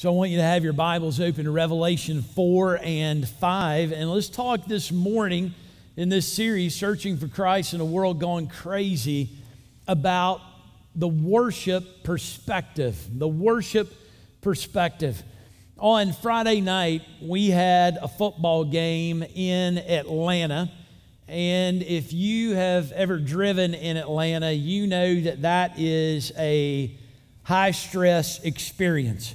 So I want you to have your Bibles open to Revelation 4 and 5. And let's talk this morning in this series, Searching for Christ in a World Gone Crazy, about the worship perspective. The worship perspective. On Friday night, we had a football game in Atlanta. And if you have ever driven in Atlanta, you know that that is a high-stress experience.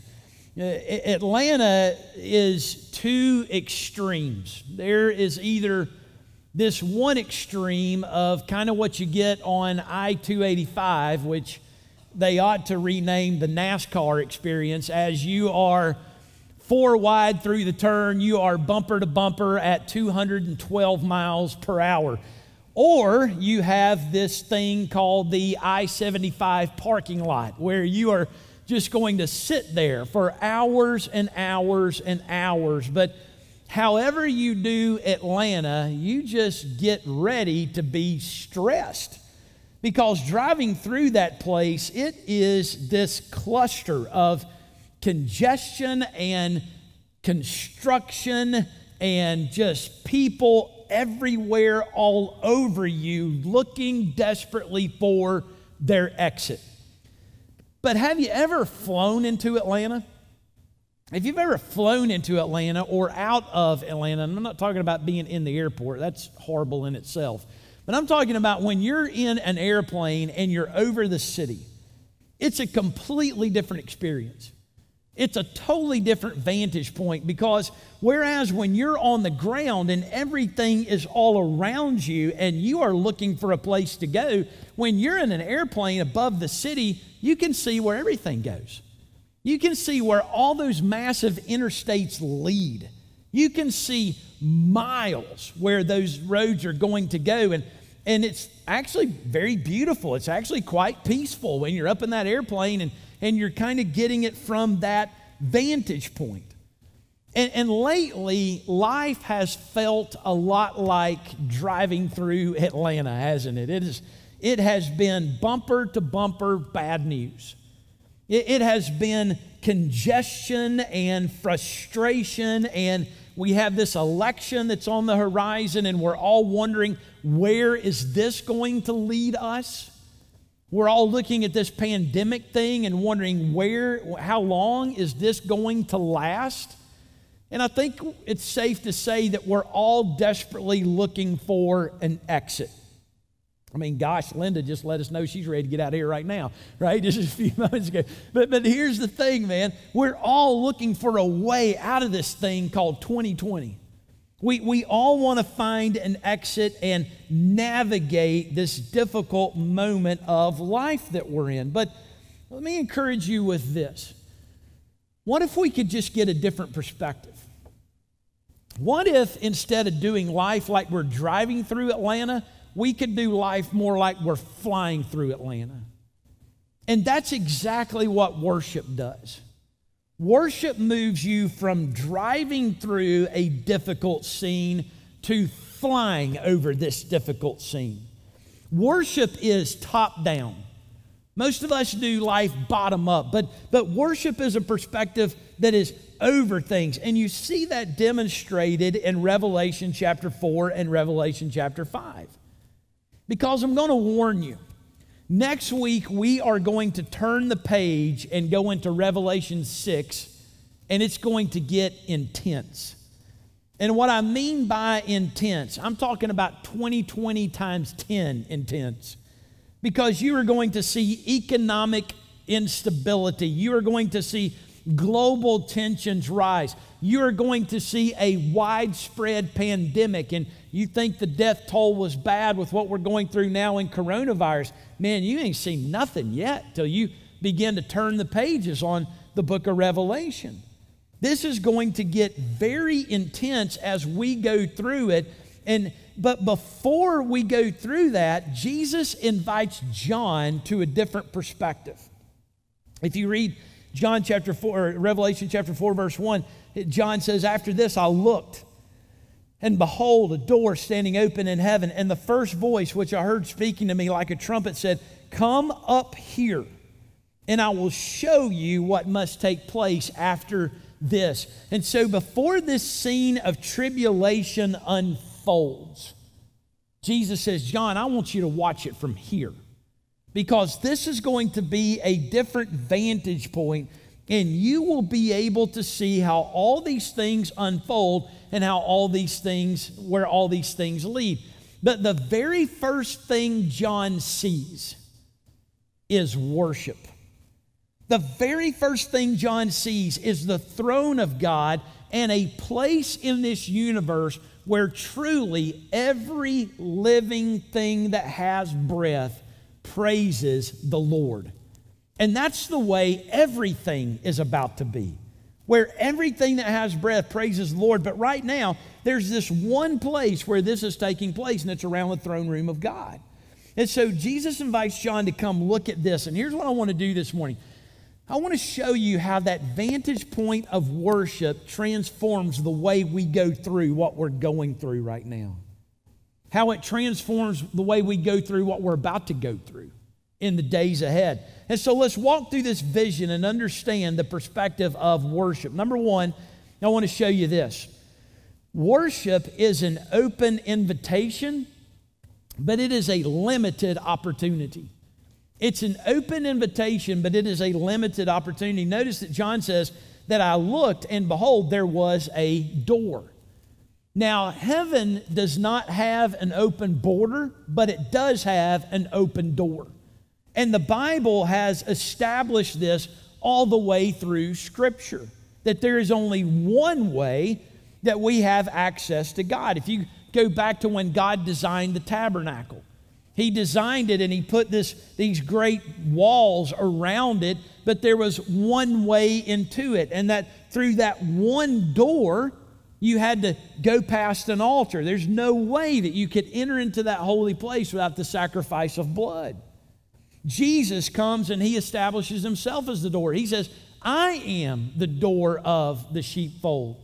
Atlanta is two extremes. There is either this one extreme of kind of what you get on I-285, which they ought to rename the NASCAR experience, as you are 4 wide through the turn, you are bumper to bumper at 212 miles per hour. Or you have this thing called the I-75 parking lot, where you are just going to sit there for hours and hours and hours. But however you do Atlanta, you just get ready to be stressed, because driving through that place, it is this cluster of congestion and construction and just people everywhere all over you looking desperately for their exit. But have you ever flown into Atlanta? If you've ever flown into Atlanta or out of Atlanta, and I'm not talking about being in the airport, that's horrible in itself, but I'm talking about when you're in an airplane and you're over the city, it's a completely different experience. It's a totally different vantage point, because whereas when you're on the ground and everything is all around you and you are looking for a place to go, when you're in an airplane above the city, you can see where everything goes. You can see where all those massive interstates lead. You can see miles where those roads are going to go. And it's actually very beautiful. It's actually quite peaceful when you're up in that airplane and you're kind of getting it from that vantage point. And lately, life has felt a lot like driving through Atlanta, hasn't it? It has been bumper to bumper bad news. It has been congestion and frustration, and we have this election that's on the horizon, and we're all wondering, where is this going to lead us? We're all looking at this pandemic thing and wondering how long is this going to last? And I think it's safe to say that we're all desperately looking for an exit. I mean, gosh, Linda just let us know she's ready to get out of here right now, right? Just a few moments ago. But here's the thing, man. We're all looking for a way out of this thing called 2020. We all want to find an exit and navigate this difficult moment of life that we're in. But let me encourage you with this. What if we could just get a different perspective? What if instead of doing life like we're driving through Atlanta, we could do life more like we're flying through Atlanta? And that's exactly what worship does. Worship moves you from driving through a difficult scene to flying over this difficult scene. Worship is top down. Most of us do life bottom up, but worship is a perspective that is over things. And you see that demonstrated in Revelation chapter 4 and Revelation chapter 5. Because I'm going to warn you, next week we are going to turn the page and go into Revelation 6, and it's going to get intense. And what I mean by intense, I'm talking about 2020 times 10 intense. Because you are going to see economic instability. You are going to see global tensions rise. You are going to see a widespread pandemic. And you think the death toll was bad with what we're going through now in coronavirus. Man, you ain't seen nothing yet till you begin to turn the pages on the book of Revelation. This is going to get very intense as we go through it. But before we go through that, Jesus invites John to a different perspective. If you read John chapter 4, or Revelation chapter 4, verse 1, John says, "After this I looked, and behold, a door standing open in heaven. And the first voice which I heard speaking to me like a trumpet said, 'Come up here, and I will show you what must take place after this. And so before this scene of tribulation unfolds, Jesus says, John, I want you to watch it from here, because this is going to be a different vantage point, and you will be able to see how all these things unfold and how all these things, where all these things lead. But the very first thing John sees is worship. The very first thing John sees is the throne of God and a place in this universe where truly every living thing that has breath praises the Lord. And that's the way everything is about to be, where everything that has breath praises the Lord. But right now, there's this one place where this is taking place, and it's around the throne room of God. And so Jesus invites John to come look at this. And here's what I want to do this morning. I want to show you how that vantage point of worship transforms the way we go through what we're going through right now, how it transforms the way we go through what we're about to go through in the days ahead. And so let's walk through this vision and understand the perspective of worship. Number one, I want to show you this. Worship is an open invitation, but it is a limited opportunity. It's an open invitation, but it is a limited opportunity. Notice that John says that I looked and behold, there was a door. Now, heaven does not have an open border, but it does have an open door. And the Bible has established this all the way through Scripture, that there is only one way that we have access to God. If you go back to when God designed the tabernacle, He designed it and He put these great walls around it, but there was one way into it, and that through that one door, you had to go past an altar. There's no way that you could enter into that holy place without the sacrifice of blood. Jesus comes and He establishes Himself as the door. He says, I am the door of the sheepfold.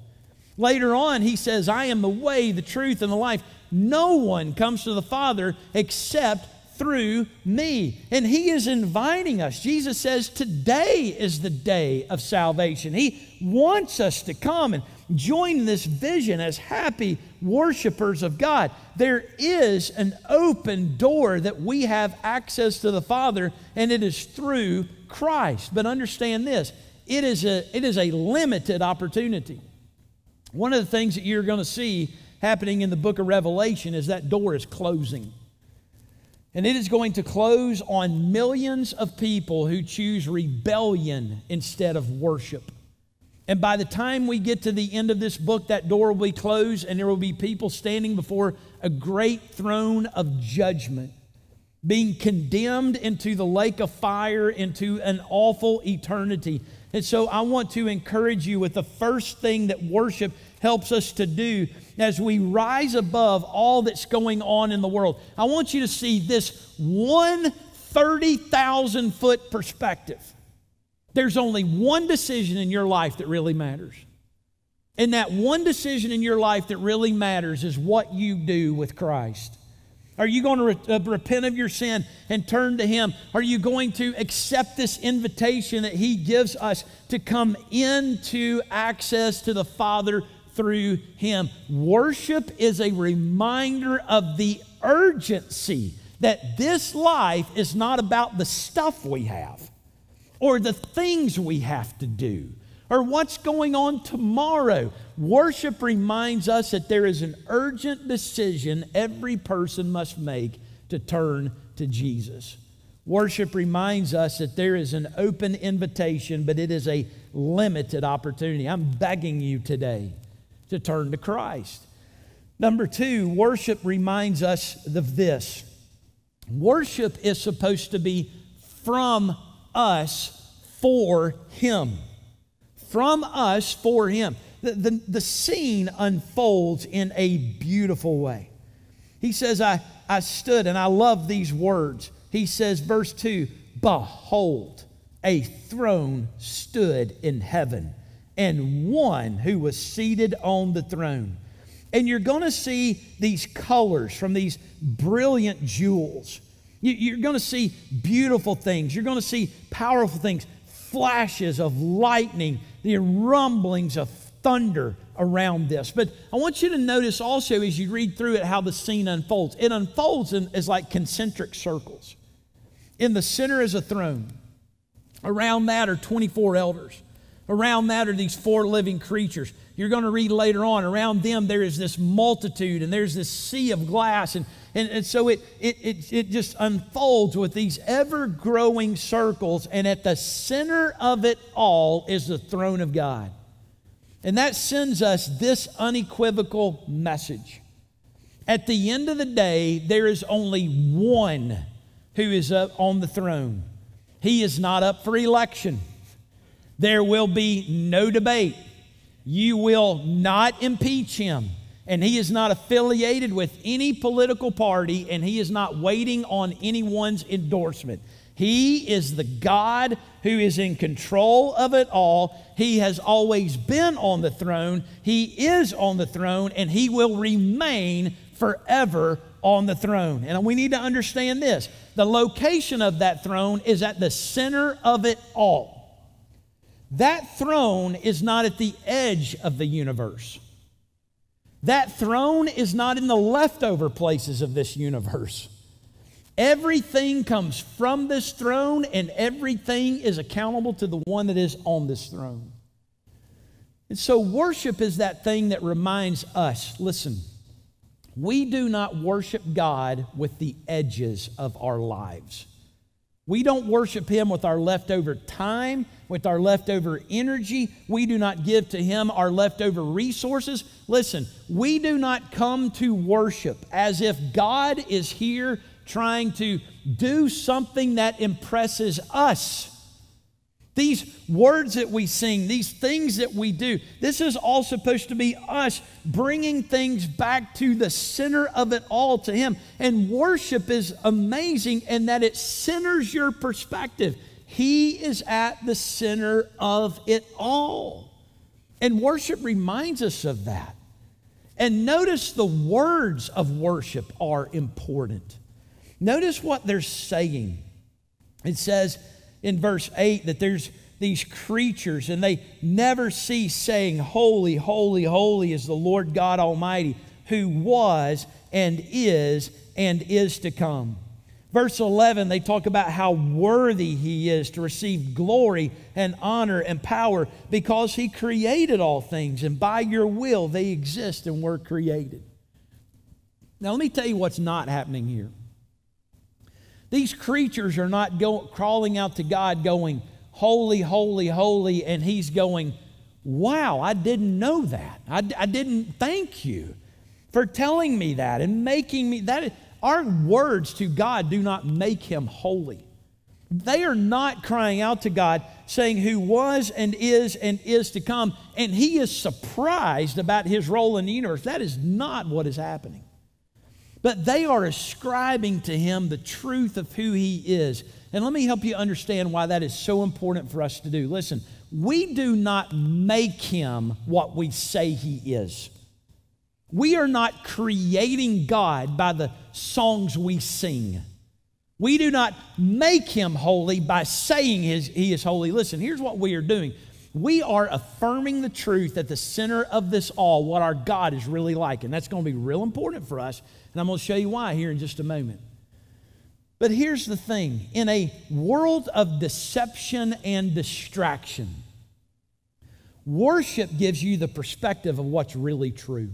Later on, He says, I am the way, the truth, and the life. No one comes to the Father except through me. And He is inviting us. Jesus says, today is the day of salvation. He wants us to come and join this vision as happy worshipers of God. There is an open door that we have access to the Father, and it is through Christ. But understand this, it is a limited opportunity. One of the things that you're going to see happening in the book of Revelation is that door is closing. And it is going to close on millions of people who choose rebellion instead of worship. And by the time we get to the end of this book, that door will be closed, and there will be people standing before a great throne of judgment, being condemned into the lake of fire, into an awful eternity. And so I want to encourage you with the first thing that worship helps us to do as we rise above all that's going on in the world. I want you to see this one 30,000-foot perspective. There's only one decision in your life that really matters. And that one decision in your life that really matters is what you do with Christ. Are you going to repent of your sin and turn to Him? Are you going to accept this invitation that He gives us to come into access to the Father through Him? Worship is a reminder of the urgency that this life is not about the stuff we have, or the things we have to do, or what's going on tomorrow. Worship reminds us that there is an urgent decision every person must make to turn to Jesus. Worship reminds us that there is an open invitation, but it is a limited opportunity. I'm begging you today to turn to Christ. Number two, worship reminds us of this. Worship is supposed to be from us for Him. From us for Him. The scene unfolds in a beautiful way. He says, I stood, and I love these words. He says, verse 2, behold, a throne stood in heaven, and one who was seated on the throne. And you're going to see these colors from these brilliant jewels. You're going to see beautiful things. You're going to see powerful things, flashes of lightning, the rumblings of thunder around this. But I want you to notice also as you read through it how the scene unfolds. It unfolds as like concentric circles. In the center is a throne. Around that are 24 elders. Around that are these four living creatures. You're going to read later on, around them there is this multitude and there's this sea of glass. And so it just unfolds with these ever-growing circles. And at the center of it all is the throne of God. And that sends us this unequivocal message. At the end of the day, there is only one who is up on the throne. He is not up for election. There will be no debate. You will not impeach him. And he is not affiliated with any political party, and he is not waiting on anyone's endorsement. He is the God who is in control of it all. He has always been on the throne. He is on the throne, and he will remain forever on the throne. And we need to understand this. The location of that throne is at the center of it all. That throne is not at the edge of the universe. That throne is not in the leftover places of this universe. Everything comes from this throne, and everything is accountable to the one that is on this throne. And so worship is that thing that reminds us, listen, we do not worship God with the edges of our lives. We don't worship him with our leftover time, with our leftover energy. We do not give to him our leftover resources. Listen, we do not come to worship as if God is here trying to do something that impresses us. These words that we sing, these things that we do, this is all supposed to be us bringing things back to the center of it all to him. And worship is amazing in that it centers your perspective. He is at the center of it all. And worship reminds us of that. And notice the words of worship are important. Notice what they're saying. It says in verse 8 that there's these creatures and they never cease saying, holy, holy, holy is the Lord God Almighty, who was and is to come. Verse 11, they talk about how worthy he is to receive glory and honor and power, because he created all things, and by your will they exist and were created. Now let me tell you what's not happening here. These creatures are not crawling out to God going, holy, holy, holy, and he's going, wow, I didn't know that. I didn't thank you for telling me that and making me that. Our words to God do not make him holy. They are not crying out to God saying who was and is to come, and he is surprised about his role in the universe. That is not what is happening. But they are ascribing to him the truth of who he is. And let me help you understand why that is so important for us to do. Listen, we do not make him what we say he is. We are not creating God by the songs we sing. We do not make him holy by saying he is holy. Listen, here's what we are doing. We are affirming the truth at the center of this all, what our God is really like. And that's going to be real important for us. And I'm going to show you why here in just a moment. But here's the thing. In a world of deception and distraction, worship gives you the perspective of what's really true.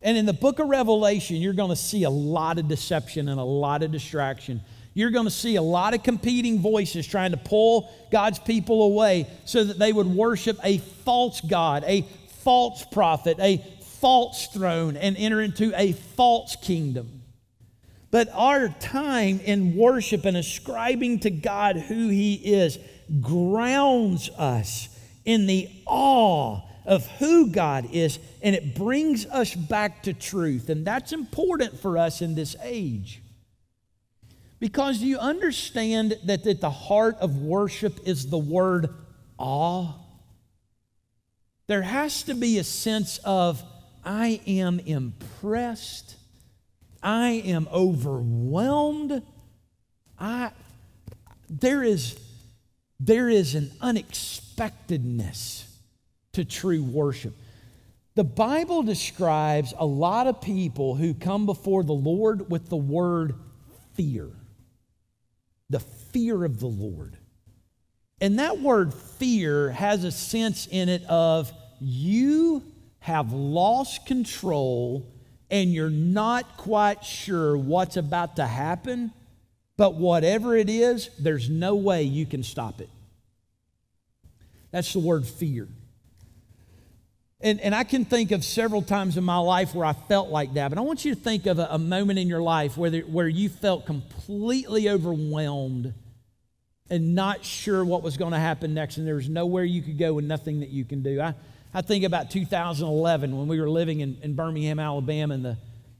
And in the book of Revelation, you're going to see a lot of deception and a lot of distraction. You're going to see a lot of competing voices trying to pull God's people away so that they would worship a false God, a false prophet, a false throne, and enter into a false kingdom. But our time in worship and ascribing to God who he is grounds us in the awe of who God is, and it brings us back to truth. And that's important for us in this age. Because you understand that at the heart of worship is the word awe. There has to be a sense of, I am impressed. I am overwhelmed. There is an unexpectedness to true worship. The Bible describes a lot of people who come before the Lord with the word fear. The fear of the Lord. And that word fear has a sense in it of you have lost control and you're not quite sure what's about to happen, but whatever it is, there's no way you can stop it. That's the word fear. And I can think of several times in my life where I felt like that, but I want you to think of a moment in your life where you felt completely overwhelmed and not sure what was going to happen next, and there was nowhere you could go and nothing that you can do. I think about 2011 when we were living in Birmingham, Alabama, and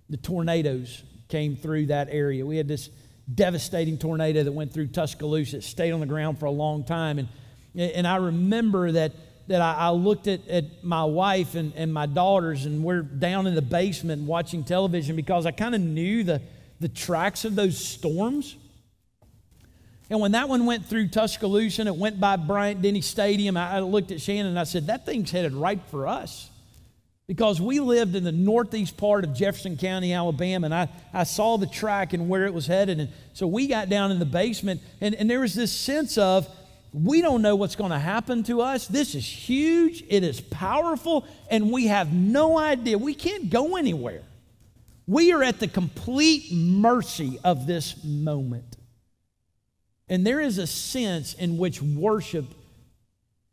the tornadoes came through that area. We had this devastating tornado that went through Tuscaloosa. It stayed on the ground for a long time. And I remember that I looked at my wife and my daughters, and we're down in the basement watching television because I kind of knew the tracks of those storms. And when that one went through Tuscaloosa and it went by Bryant-Denny Stadium, I looked at Shannon and I said, that thing's headed right for us. Because we lived in the northeast part of Jefferson County, Alabama, and I saw the track and where it was headed. And so we got down in the basement, and there was this sense of, we don't know what's going to happen to us. This is huge, it is powerful, and we have no idea. We can't go anywhere. We are at the complete mercy of this moment. And there is a sense in which worship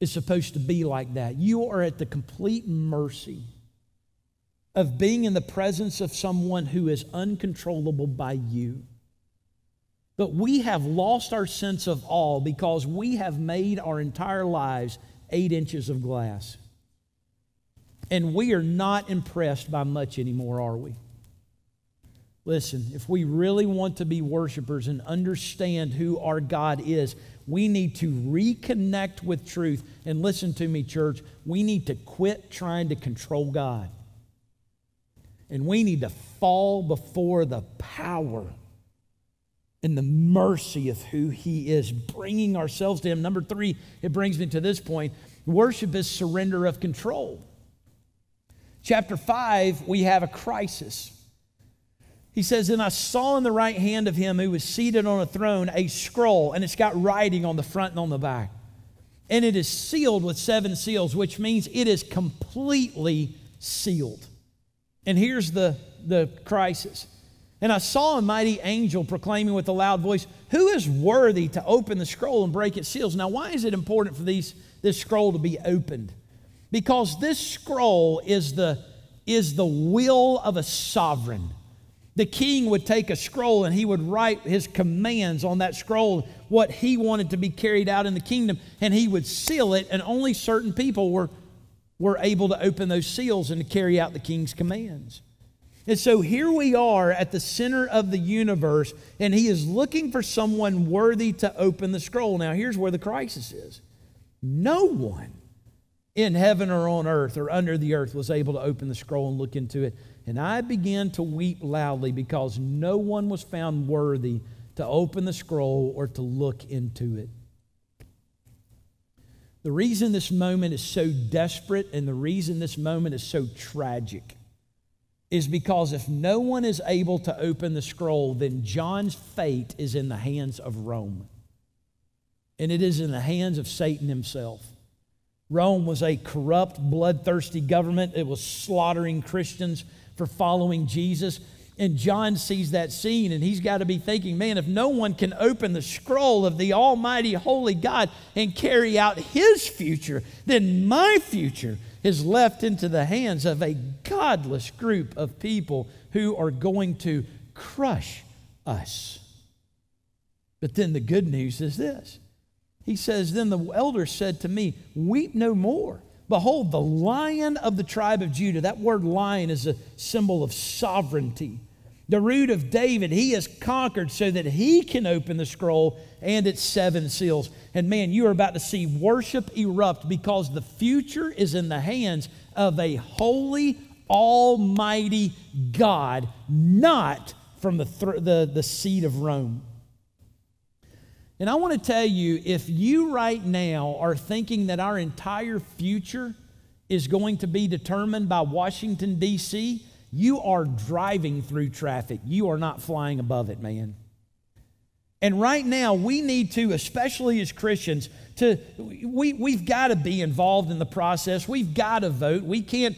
is supposed to be like that. You are at the complete mercy of being in the presence of someone who is uncontrollable by you. But we have lost our sense of awe because we have made our entire lives 8 inches of glass. And we are not impressed by much anymore, are we? Listen, if we really want to be worshipers and understand who our God is, we need to reconnect with truth. And listen to me, church, we need to quit trying to control God. And we need to fall before the power and the mercy of who He is, bringing ourselves to Him. Number three, it brings me to this point. Worship is surrender of control. Chapter 5, we have a crisis. He says, and I saw in the right hand of him who was seated on a throne a scroll, and it's got writing on the front and on the back. And it is sealed with 7 seals, which means it is completely sealed. And here's the crisis. And I saw a mighty angel proclaiming with a loud voice, who is worthy to open the scroll and break its seals? Now, why is it important for this scroll to be opened? Because this scroll is the will of a sovereign. The king would take a scroll and he would write his commands on that scroll, what he wanted to be carried out in the kingdom, and he would seal it, and only certain people were able to open those seals and to carry out the king's commands. And so here we are at the center of the universe, and he is looking for someone worthy to open the scroll. Now here's where the crisis is. No one in heaven or on earth or under the earth was able to open the scroll and look into it. And I began to weep loudly because no one was found worthy to open the scroll or to look into it. The reason this moment is so desperate and the reason this moment is so tragic is because if no one is able to open the scroll, then John's fate is in the hands of Rome. And it is in the hands of Satan himself. Rome was a corrupt, bloodthirsty government. It was slaughtering Christians for following Jesus. And John sees that scene, and he's got to be thinking, man, if no one can open the scroll of the almighty holy God and carry out his future, then my future is left into the hands of a godless group of people who are going to crush us. But then the good news is this. He says, then the elder said to me, weep no more. Behold, the lion of the tribe of Judah. That word lion is a symbol of sovereignty. The root of David, he is conquered so that he can open the scroll and its 7 seals. And man, you are about to see worship erupt because the future is in the hands of a holy, almighty God, not from the seed of Rome. And I want to tell you, if you right now are thinking that our entire future is going to be determined by Washington, D.C., you are driving through traffic. You are not flying above it, man. And right now, we need to, especially as Christians, we've got to be involved in the process. We've got to vote. We can't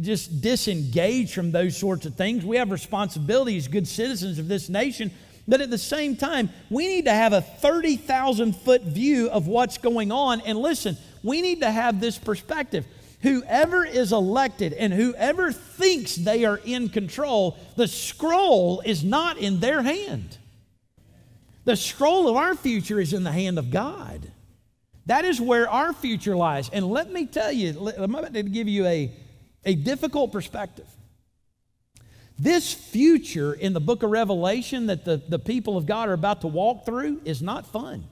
just disengage from those sorts of things. We have responsibilities as good citizens of this nation. But at the same time, we need to have a 30,000-foot view of what's going on. And listen, we need to have this perspective. Whoever is elected and whoever thinks they are in control, the scroll is not in their hand. The scroll of our future is in the hand of God. That is where our future lies. And let me tell you, I'm about to give you a difficult perspective. This future in the book of Revelation that the people of God are about to walk through is not fun.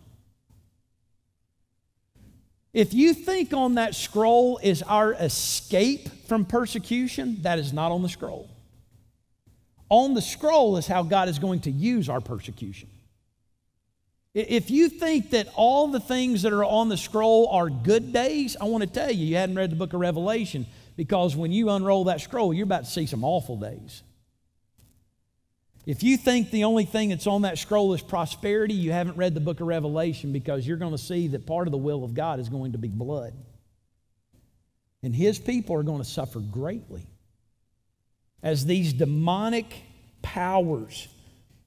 If you think on that scroll is our escape from persecution, that is not on the scroll. On the scroll is how God is going to use our persecution. If you think that all the things that are on the scroll are good days, I want to tell you, you hadn't read the book of Revelation, because when you unroll that scroll, you're about to see some awful days. If you think the only thing that's on that scroll is prosperity, you haven't read the book of Revelation, because you're going to see that part of the will of God is going to be blood. And His people are going to suffer greatly as these demonic powers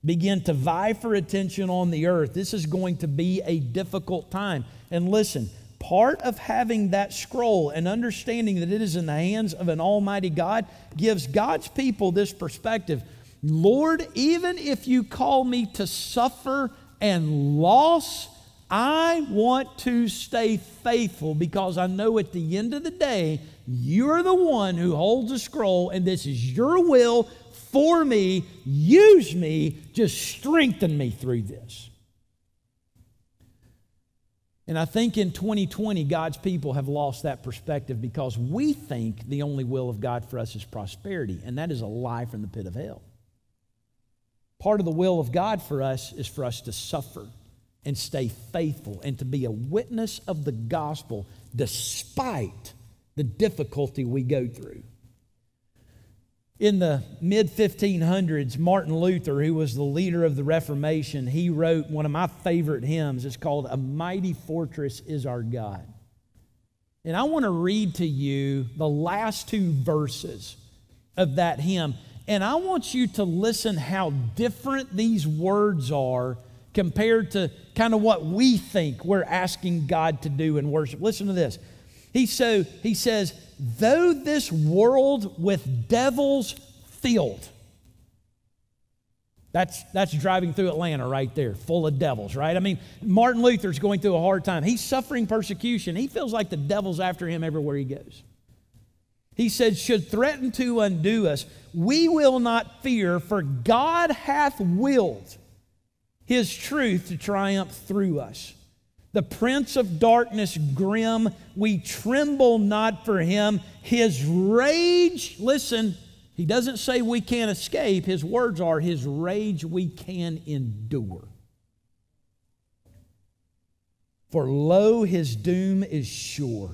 begin to vie for attention on the earth. This is going to be a difficult time. And listen, part of having that scroll and understanding that it is in the hands of an almighty God gives God's people this perspective. Lord, even if you call me to suffer and loss, I want to stay faithful, because I know at the end of the day, you're the one who holds the scroll, and this is your will for me. Use me, just strengthen me through this. And I think in 2020, God's people have lost that perspective, because we think the only will of God for us is prosperity, and that is a lie from the pit of hell. Part of the will of God for us is for us to suffer and stay faithful and to be a witness of the gospel despite the difficulty we go through. In the mid-1500s, Martin Luther, who was the leader of the Reformation, he wrote one of my favorite hymns. It's called "A Mighty Fortress is Our God." And I want to read to you the last two verses of that hymn. And I want you to listen how different these words are compared to kind of what we think we're asking God to do in worship. Listen to this. He says, though this world with devils filled. That's driving through Atlanta right there, full of devils, right? I mean, Martin Luther's going through a hard time. He's suffering persecution. He feels like the devil's after him everywhere he goes. He said, should threaten to undo us, we will not fear, for God hath willed His truth to triumph through us. The prince of darkness grim, we tremble not for him. His rage, listen, he doesn't say we can't escape. His words are, his rage we can endure. For lo, his doom is sure.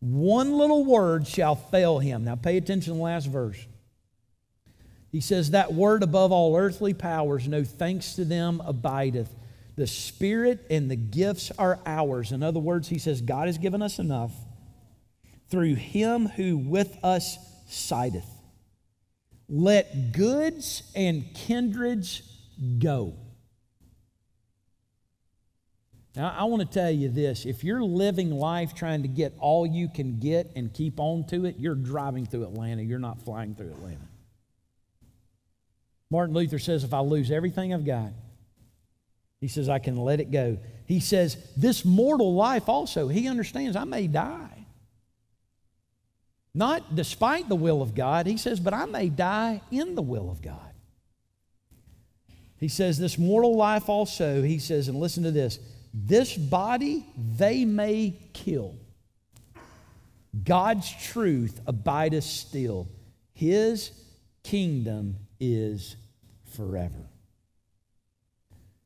One little word shall fail him. Now pay attention to the last verse. He says, that word above all earthly powers, no thanks to them abideth. The Spirit and the gifts are ours. In other words, he says, God has given us enough through Him who with us sideth. Let goods and kindreds go. Now, I want to tell you this. If you're living life trying to get all you can get and keep on to it, you're driving through Atlanta. You're not flying through Atlanta. Martin Luther says, if I lose everything I've got, he says, I can let it go. He says, this mortal life also, he understands I may die. Not despite the will of God, he says, but I may die in the will of God. He says, this mortal life also, he says, and listen to this, this body they may kill. God's truth abideth still. His kingdom is forever.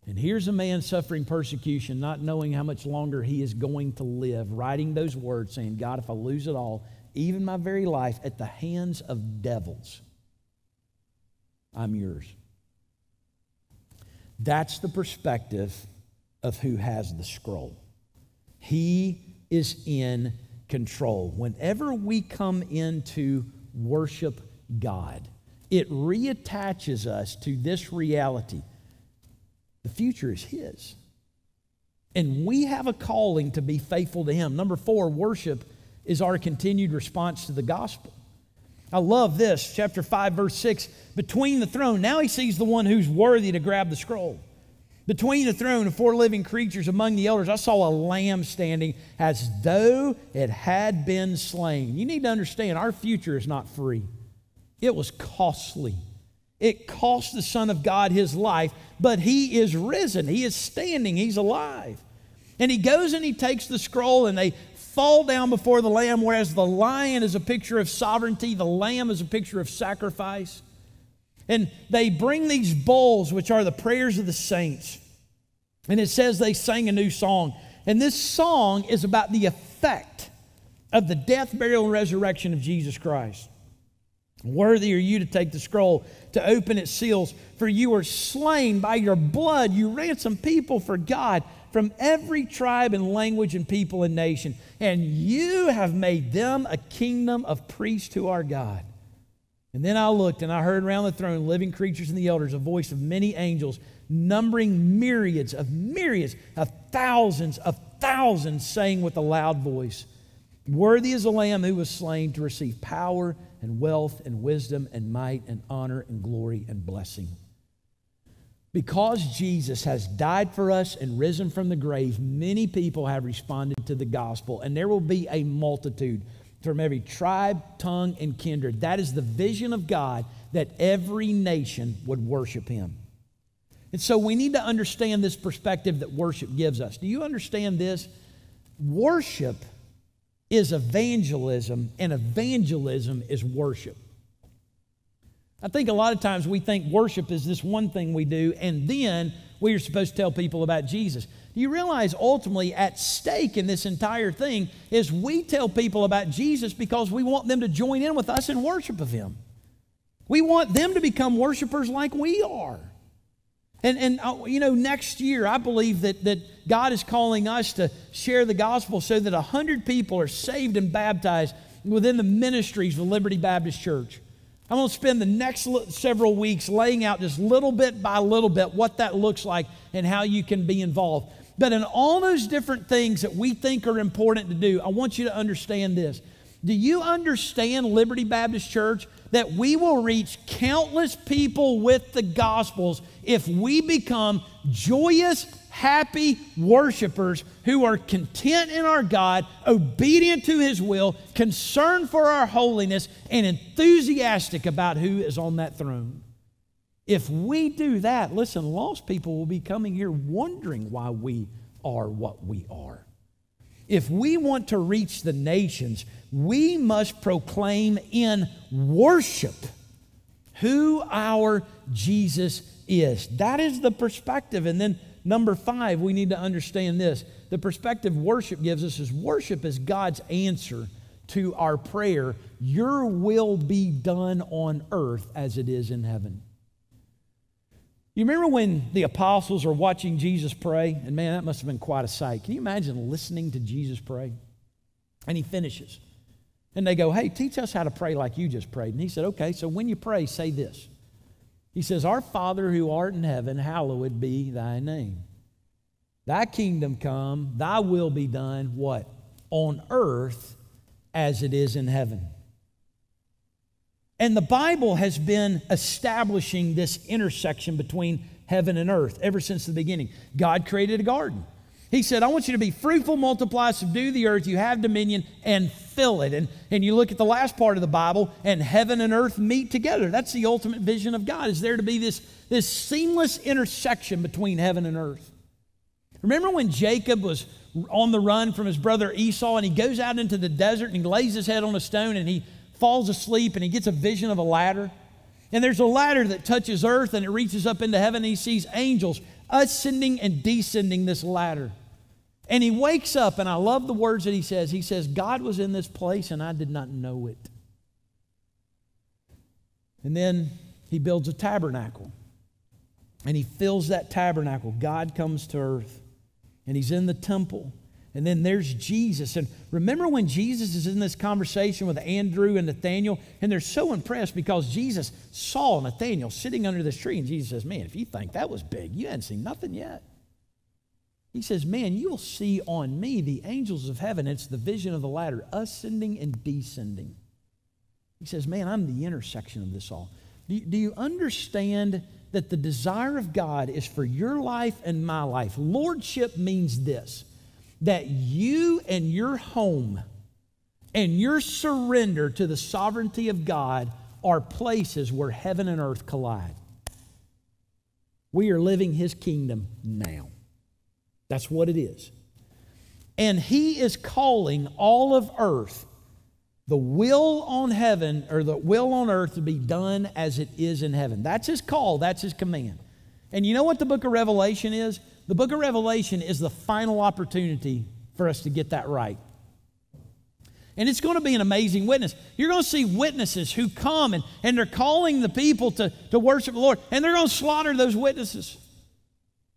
And here's a man suffering persecution, not knowing how much longer he is going to live, writing those words saying, God, if I lose it all, even my very life, at the hands of devils, I'm yours. That's the perspective of who has the scroll. He is in control. Whenever we come in to worship God, it reattaches us to this reality. The future is His. And we have a calling to be faithful to Him. Number four, worship is our continued response to the gospel. I love this, chapter 5, verse 6. Between the throne, now he sees the one who's worthy to grab the scroll. Between the throne and four living creatures among the elders, I saw a lamb standing as though it had been slain. You need to understand, our future is not free. It was costly. It cost the Son of God His life, but He is risen. He is standing. He's alive. And He goes and He takes the scroll, and they fall down before the Lamb, whereas the lion is a picture of sovereignty, the lamb is a picture of sacrifice. And they bring these bowls, which are the prayers of the saints. And it says they sang a new song. And this song is about the effect of the death, burial, and resurrection of Jesus Christ. Worthy are you to take the scroll, to open its seals, for you were slain by your blood. You ransomed people for God from every tribe and language and people and nation. And you have made them a kingdom of priests to our God. And then I looked, and I heard around the throne, living creatures and the elders, a voice of many angels, numbering myriads, of thousands, saying with a loud voice, worthy is the Lamb who was slain to receive power and wealth and wisdom and might and honor and glory and blessing. Because Jesus has died for us and risen from the grave, many people have responded to the gospel, and there will be a multitude from every tribe, tongue, and kindred. That is the vision of God, that every nation would worship Him. And so we need to understand this perspective that worship gives us. Do you understand this? Worship is evangelism, and evangelism is worship. I think a lot of times we think worship is this one thing we do, and then we are supposed to tell people about Jesus. Do you realize ultimately at stake in this entire thing is we tell people about Jesus because we want them to join in with us in worship of Him. We want them to become worshipers like we are. And next year, I believe that God is calling us to share the gospel so that 100 people are saved and baptized within the ministries of Liberty Baptist Church. I'm going to spend the next several weeks laying out just little bit by little bit what that looks like and how you can be involved. But in all those different things that we think are important to do, I want you to understand this. Do you understand, Liberty Baptist Church, that we will reach countless people with the Gospels if we become joyous, happy worshipers who are content in our God, obedient to His will, concerned for our holiness, and enthusiastic about who is on that throne? If we do that, listen, lost people will be coming here wondering why we are what we are. If we want to reach the nations, we must proclaim in worship who our Jesus is. That is the perspective. And then number five, we need to understand this. The perspective worship gives us is worship is God's answer to our prayer. Your will be done on earth as it is in heaven. You remember when the apostles are watching Jesus pray? And man, that must have been quite a sight. Can you imagine listening to Jesus pray? And He finishes. And they go, hey, teach us how to pray like you just prayed. And He said, okay, so when you pray, say this. He says, our Father who art in heaven, hallowed be thy name. Thy kingdom come, thy will be done, what? On earth as it is in heaven. And the Bible has been establishing this intersection between heaven and earth ever since the beginning. God created a garden. He said, I want you to be fruitful, multiply, subdue the earth, you have dominion, and fill it. And you look at the last part of the Bible, and heaven and earth meet together. That's the ultimate vision of God, is there to be this seamless intersection between heaven and earth. Remember when Jacob was on the run from his brother Esau, and he goes out into the desert, and he lays his head on a stone, and he falls asleep, and he gets a vision of a ladder. And there's a ladder that touches earth, and it reaches up into heaven, and he sees angels ascending and descending this ladder. And he wakes up, and I love the words that he says. He says, God was in this place, and I did not know it. And then he builds a tabernacle, and he fills that tabernacle. God comes to earth, and he's in the temple. And then there's Jesus. And remember when Jesus is in this conversation with Andrew and Nathaniel, and they're so impressed because Jesus saw Nathaniel sitting under this tree, and Jesus says, man, if you think that was big, you hadn't seen nothing yet. He says, man, you'll see on me the angels of heaven. It's the vision of the ladder, ascending and descending. He says, man, I'm the intersection of this all. Do you understand that the desire of God is for your life and my life? Lordship means this, that you and your home and your surrender to the sovereignty of God are places where heaven and earth collide. We are living His kingdom now. That's what it is. And He is calling all of earth, the will on heaven, or the will on earth to be done as it is in heaven. That's His call. That's His command. And you know what the book of Revelation is? The book of Revelation is the final opportunity for us to get that right. And it's going to be an amazing witness. You're going to see witnesses who come, and they're calling the people to worship the Lord. And they're going to slaughter those witnesses.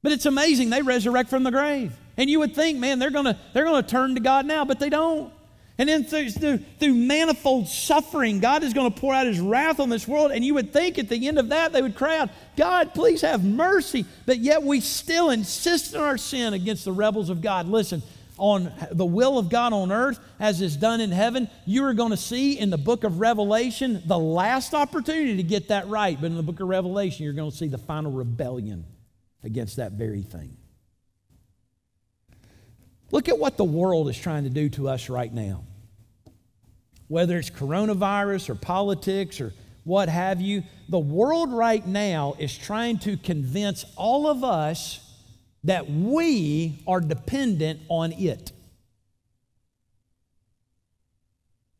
But it's amazing. They resurrect from the grave. And you would think, man, they're going to turn to God now, but they don't. And then through manifold suffering, God is going to pour out His wrath on this world. And you would think at the end of that, they would cry out, God, please have mercy. But yet we still insist on our sin against the rebels of God. Listen, on the will of God on earth, as is done in heaven, you are going to see in the book of Revelation the last opportunity to get that right. But in the book of Revelation, you're going to see the final rebellion against that very thing. Look at what the world is trying to do to us right now. Whether it's coronavirus or politics or what have you, the world right now is trying to convince all of us that we are dependent on it.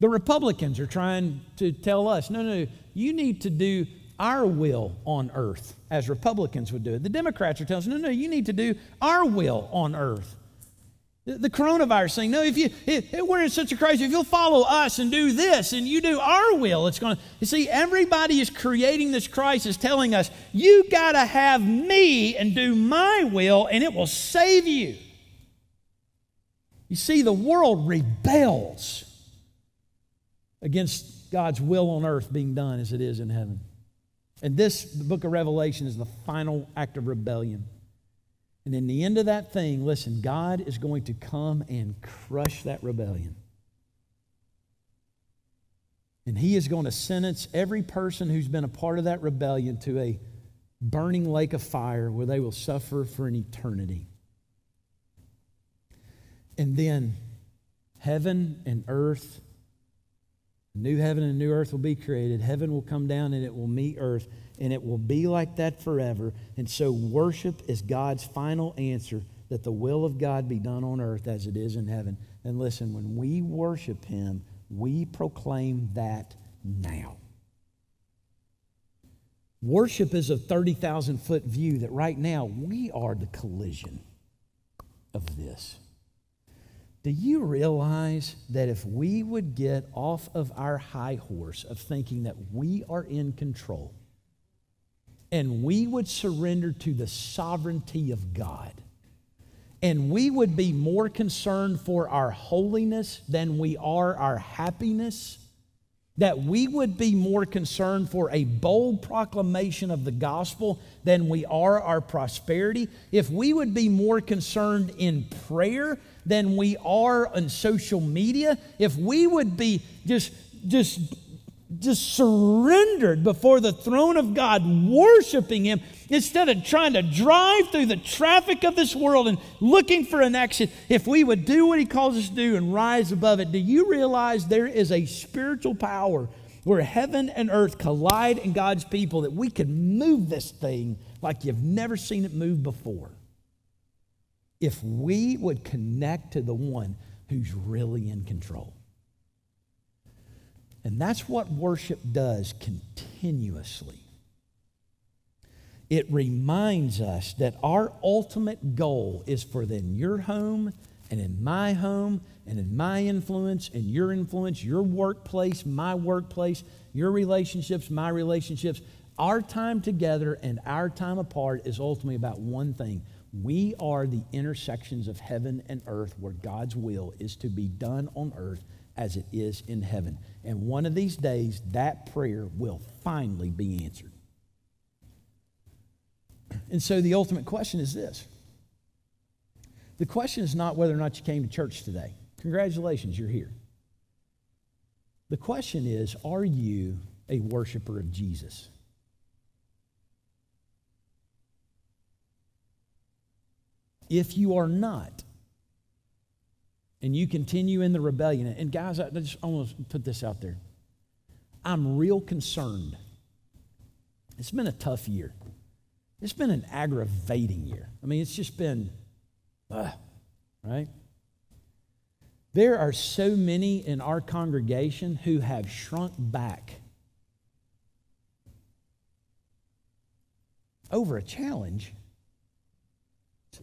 The Republicans are trying to tell us, no, you need to do our will on earth, as Republicans would do it. The Democrats are telling us, no, you need to do our will on earth. The coronavirus thing, no, if we're in such a crisis, if you'll follow us and do this and you do our will, it's going to... You see, everybody is creating this crisis telling us, you got to have me and do my will and it will save you. You see, the world rebels against God's will on earth being done as it is in heaven. And this, the book of Revelation, is the final act of rebellion. And in the end of that thing, listen, God is going to come and crush that rebellion. And He is going to sentence every person who's been a part of that rebellion to a burning lake of fire where they will suffer for an eternity. And then heaven and earth, new heaven and new earth will be created. Heaven will come down and it will meet earth, and it will be like that forever. And so worship is God's final answer, that the will of God be done on earth as it is in heaven. And listen, when we worship Him, we proclaim that now. Worship is a 30,000-foot view that right now we are the collision of this. Do you realize that if we would get off of our high horse of thinking that we are in control and we would surrender to the sovereignty of God and we would be more concerned for our holiness than we are our happiness, that we would be more concerned for a bold proclamation of the gospel than we are our prosperity, if we would be more concerned in prayer than we are on social media, if we would be just surrendered before the throne of God, worshiping Him, instead of trying to drive through the traffic of this world and looking for an exit, if we would do what He calls us to do and rise above it, do you realize there is a spiritual power where heaven and earth collide in God's people, that we can move this thing like you've never seen it move before, if we would connect to the one who's really in control? And that's what worship does continuously. it reminds us that our ultimate goal is for then your home and in my influence, your workplace, my workplace, your relationships, my relationships. Our time together and our time apart is ultimately about one thing. We are the intersections of heaven and earth where God's will is to be done on earth as it is in heaven. And one of these days, that prayer will finally be answered. And so the ultimate question is this. The question is not whether or not you came to church today. Congratulations, you're here. The question is, are you a worshiper of Jesus? If you are not, and you continue in the rebellion, and guys, I just almost put this out there. I'm real concerned. It's been a tough year. It's been an aggravating year. I mean, it's just been... right? There are so many in our congregation who have shrunk back over a challenge.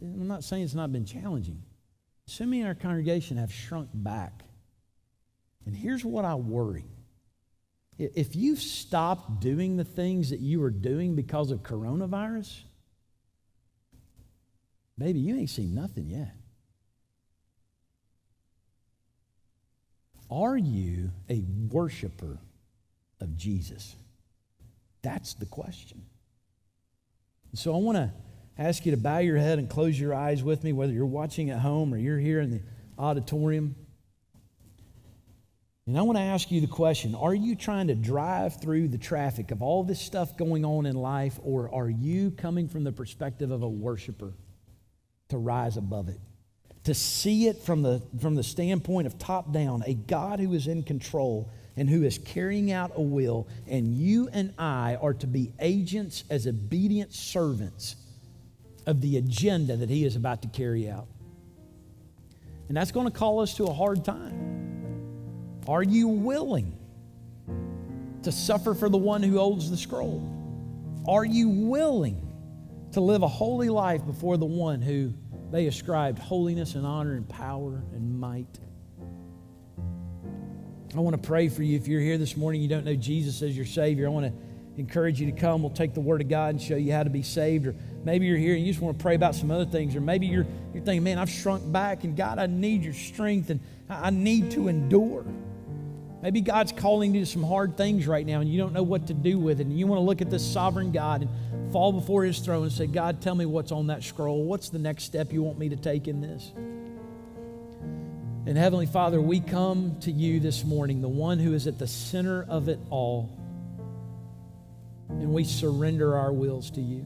I'm not saying it's not been challenging. So many in our congregation have shrunk back. And here's what I worry. If you've stopped doing the things that you were doing because of coronavirus, baby, you ain't seen nothing yet. Are you a worshiper of Jesus? That's the question. So I want to ask you to bow your head and close your eyes with me, whether you're watching at home or you're here in the auditorium. And I want to ask you the question, are you trying to drive through the traffic of all this stuff going on in life, or are you coming from the perspective of a worshiper? To rise above it, to see it from the standpoint of top down, a God who is in control and who is carrying out a will, and you and I are to be agents as obedient servants of the agenda that He is about to carry out. And that's going to call us to a hard time. Are you willing to suffer for the one who holds the scroll? Are you willing to live a holy life before the one who they ascribed holiness and honor and power and might? I want to pray for you. If you're here this morning, you don't know Jesus as your Savior, I want to encourage you to come. We'll take the Word of God and show you how to be saved. Or maybe you're here and you just want to pray about some other things. Or maybe you're thinking, man, I've shrunk back, and God, I need your strength, and I need to endure. Maybe God's calling you to some hard things right now, and you don't know what to do with it, and you want to look at this sovereign God and fall before His throne and say, God, tell me what's on that scroll. What's the next step you want me to take in this? And Heavenly Father, we come to you this morning, the one who is at the center of it all, and we surrender our wills to you.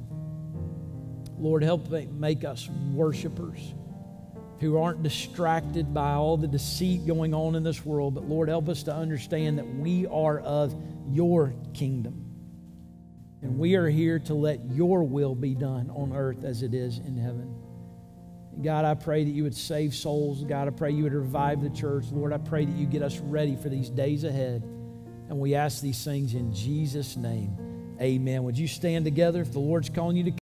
Lord, help make us worshipers who aren't distracted by all the deceit going on in this world, but Lord, help us to understand that we are of your kingdom. And we are here to let your will be done on earth as it is in heaven. God, I pray that you would save souls. God, I pray you would revive the church. Lord, I pray that you get us ready for these days ahead. And we ask these things in Jesus' name. Amen. Would you stand together if the Lord's calling you to come?